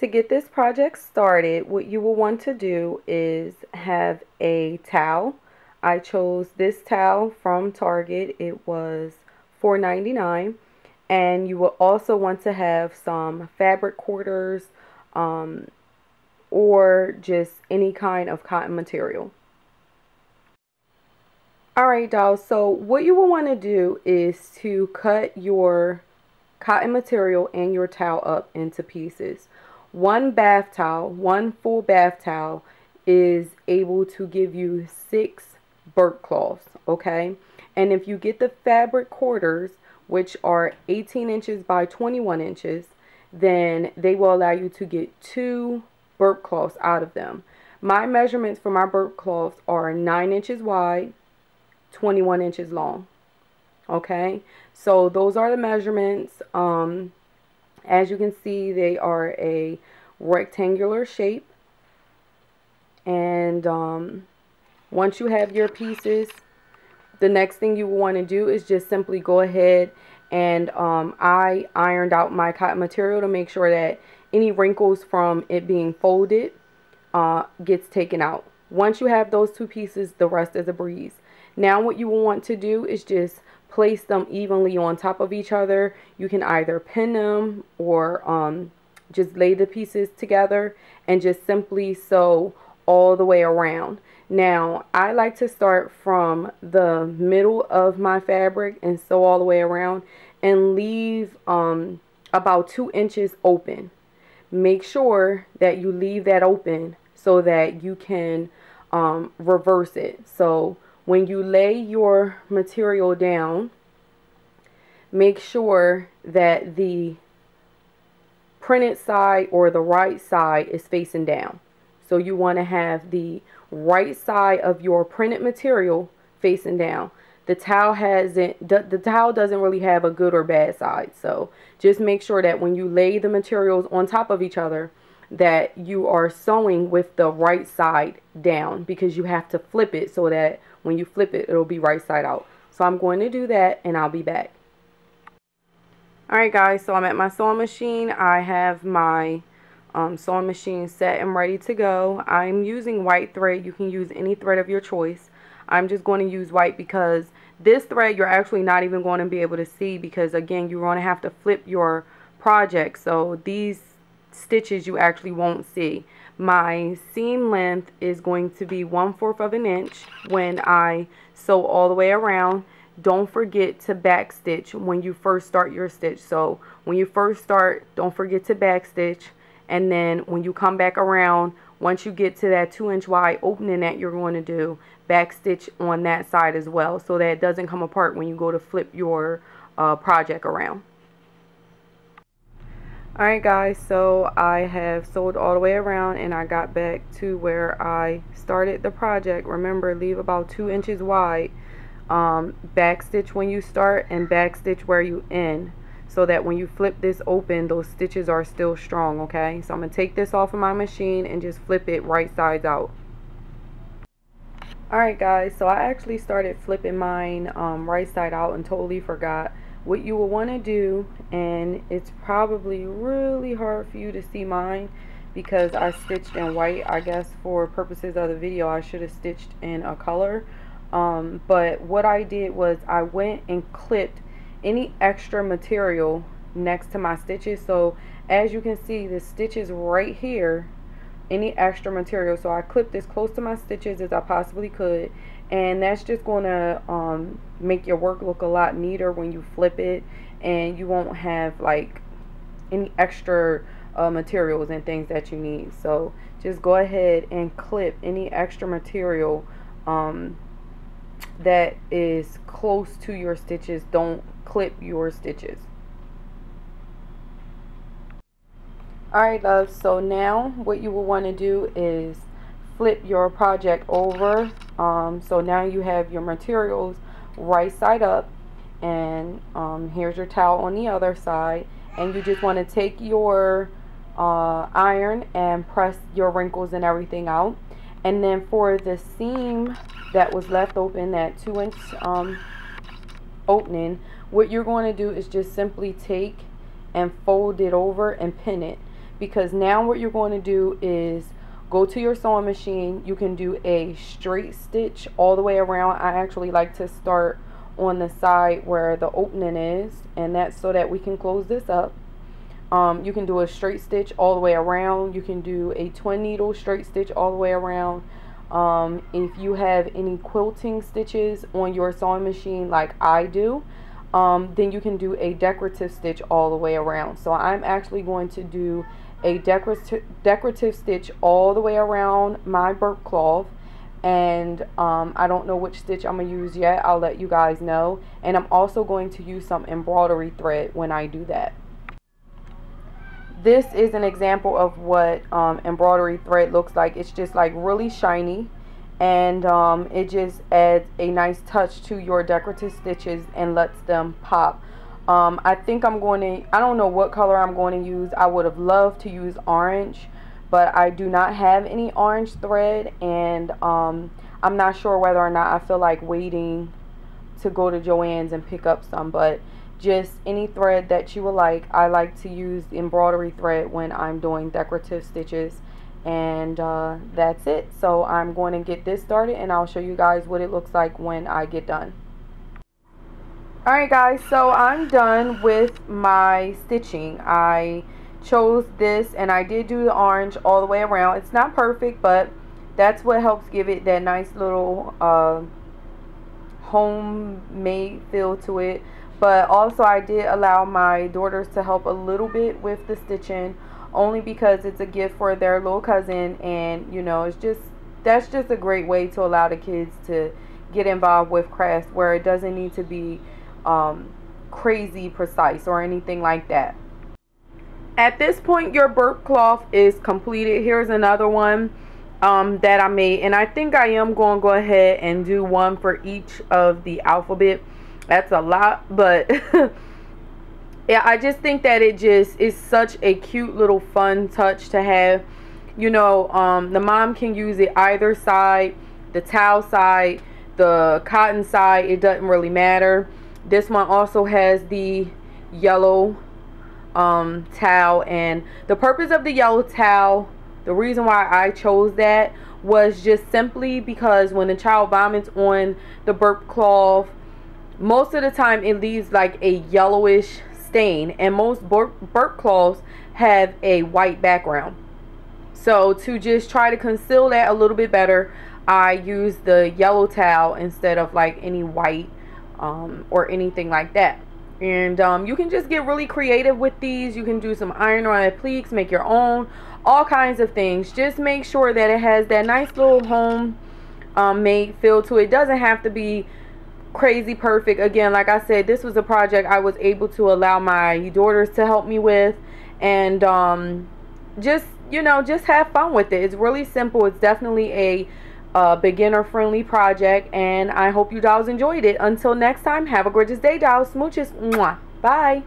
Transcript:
To get this project started, what you will want to do is have a towel. I chose this towel from Target. It was $4.99, and you will also want to have some fabric quarters or just any kind of cotton material. Alright, dolls, so what you will want to do is to cut your cotton material and your towel up into pieces. One full bath towel is able to give you 6 burp cloths, okay? And if you get the fabric quarters, which are 18 inches by 21 inches, then they will allow you to get 2 burp cloths out of them. My measurements for my burp cloths are 9 inches wide, 21 inches long. Okay, so those are the measurements. As you can see, they are a rectangular shape, and once you have your pieces, the next thing you will want to do is just simply go ahead and I ironed out my cotton material to make sure that any wrinkles from it being folded gets taken out. Once you have those 2 pieces, the rest is a breeze. Now what you will want to do is just place them evenly on top of each other. You can either pin them or just lay the pieces together and just simply sew all the way around. Now I like to start from the middle of my fabric and sew all the way around and leave about 2 inches open. Make sure that you leave that open so that you can reverse it. So when you lay your material down, make sure that the printed side or the right side is facing down. So you want to have the right side of your printed material facing down. The towel doesn't really have a good or bad side. So just make sure that when you lay the materials on top of each other, that you are sewing with the right side down, because you have to flip it so that when you flip it, it'll be right side out. So I'm going to do that and I'll be back. Alright guys, so I'm at my sewing machine. I have my sewing machine set and ready to go. I'm using white thread. You can use any thread of your choice. I'm just going to use white because this thread you're actually not even going to be able to see, because again, you're going to have to flip your project. So these stitches you actually won't see. My seam length is going to be 1/4 of an inch when I sew all the way around. Don't forget to back stitch when you first start your stitch. So when you first start, don't forget to back stitch, and then when you come back around, once you get to that 2-inch wide opening that you're going to do, back stitch on that side as well, so that it doesn't come apart when you go to flip your project around. Alright guys, so I have sewed all the way around and I got back to where I started the project. Remember, leave about 2 inches wide, backstitch when you start and backstitch where you end, so that when you flip this open, those stitches are still strong, okay? So I'm going to take this off of my machine and just flip it right sides out. Alright guys, so I actually started flipping mine right side out and totally forgot. What you will want to do, and it's probably really hard for you to see mine because I stitched in white. I guess for purposes of the video I should have stitched in a color, but what I did was I went and clipped any extra material next to my stitches. So as you can see, the stitches right here, any extra material, so I clipped as close to my stitches as I possibly could. And that's just going to make your work look a lot neater when you flip it, and you won't have like any extra materials and things that you need. So just go ahead and clip any extra material that is close to your stitches. Don't clip your stitches. Alright love, so now what you will want to do is flip your project over. So now you have your materials right side up, and here's your towel on the other side, and you just want to take your iron and press your wrinkles and everything out. And then for the seam that was left open, that 2-inch opening, what you're going to do is just simply take and fold it over and pin it. because now what you're going to do is go to your sewing machine. You can do a straight stitch all the way around. I actually like to start on the side where the opening is, and that's so that we can close this up. You can do a straight stitch all the way around. You can do a twin needle straight stitch all the way around. If you have any quilting stitches on your sewing machine like I do, then you can do a decorative stitch all the way around. So I'm actually going to do a decorative stitch all the way around my burp cloth, and I don't know which stitch I'm gonna use yet. I'll let you guys know. And I'm also going to use some embroidery thread when I do that. This is an example of what embroidery thread looks like. It's just like really shiny, and it just adds a nice touch to your decorative stitches and lets them pop. I think I'm going to, I don't know what color I'm going to use. I would have loved to use orange, but I do not have any orange thread, and I'm not sure whether or not I feel like waiting to go to Joann's and pick up some, but just any thread that you would like. I like to use embroidery thread when I'm doing decorative stitches, and that's it. So I'm going to get this started, and I'll show you guys what it looks like when I get done. Alright guys, so I'm done with my stitching. I chose this, and I did do the orange all the way around. It's not perfect, but that's what helps give it that nice little homemade feel to it. But also I did allow my daughters to help a little bit with the stitching, only because it's a gift for their little cousin, and you know, it's just, that's just a great way to allow the kids to get involved with crafts where it doesn't need to be crazy precise or anything like that. At this point, your burp cloth is completed. Here's another one that I made, and I think I am going to go ahead and do one for each of the alphabet. That's a lot, but yeah, I just think that it just is such a cute little fun touch to have, you know. The mom can use it either side, the towel side, the cotton side, it doesn't really matter. This one also has the yellow towel, and the purpose of the yellow towel, the reason why I chose that, was just simply because when the child vomits on the burp cloth, most of the time it leaves like a yellowish stain, and most burp cloths have a white background. So to just try to conceal that a little bit better, I used the yellow towel instead of like any white or anything like that. And you can just get really creative with these. You can do some iron on appliques, make your own, all kinds of things. Just make sure that it has that nice little home made feel to it. It doesn't have to be crazy perfect. Again, like I said, this was a project I was able to allow my daughters to help me with, and just, you know, just have fun with it. It's really simple. It's definitely a beginner friendly project, and I hope you dolls enjoyed it. Until next time, have a gorgeous day, dolls. Smooches. Mwah. Bye.